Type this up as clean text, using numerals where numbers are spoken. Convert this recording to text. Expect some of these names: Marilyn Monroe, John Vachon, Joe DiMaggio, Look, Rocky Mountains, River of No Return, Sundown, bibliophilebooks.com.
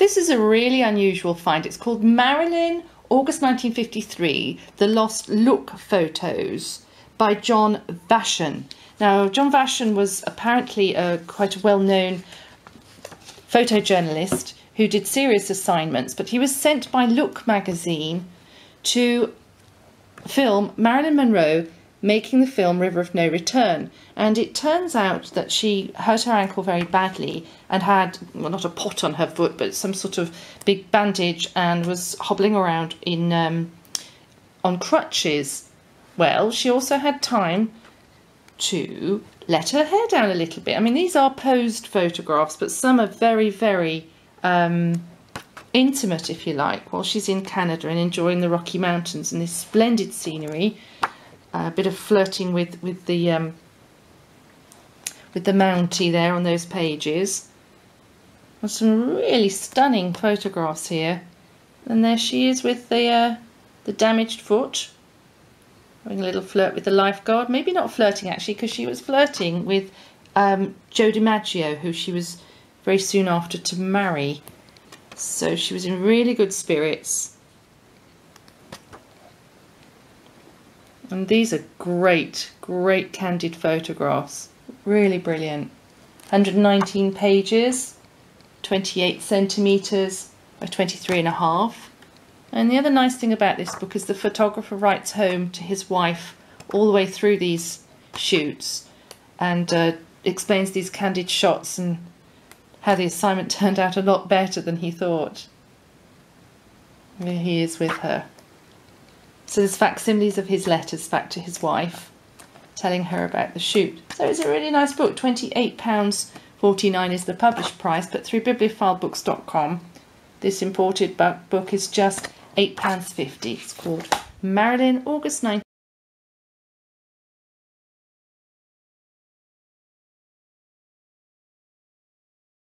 This is a really unusual find. It's called Marilyn, August 1953, The Lost Look Photos by John Vachon. Now, John Vachon was apparently quite a well-known photojournalist who did serious assignments, but he was sent by Look magazine to film Marilyn Monroe making the film River of No Return, and it turns out that she hurt her ankle very badly and had, well, not a pot on her foot, but some sort of big bandage, and was hobbling around in on crutches. Well, she also had time to let her hair down a little bit. I mean, these are posed photographs, but some are very, very intimate, if you like, while she's in Canada and enjoying the Rocky Mountains and this splendid scenery. A bit of flirting with the Mountie there on those pages. There's some really stunning photographs here, and there she is with the damaged foot, having a little flirt with the lifeguard. Maybe not flirting actually, because she was flirting with Joe DiMaggio, who she was very soon after to marry. So she was in really good spirits. And these are great, great candid photographs. Really brilliant. 119 pages, 28 centimetres by 23.5. And the other nice thing about this book is the photographer writes home to his wife all the way through these shoots, and explains these candid shots and how the assignment turned out a lot better than he thought. Here he is with her. So there's facsimiles of his letters back to his wife, telling her about the shoot. So it's a really nice book. £28.49 is the published price, but through bibliophilebooks.com, this imported book is just £8.50. It's called Marilyn, August 19.